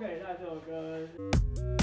给大家这首歌。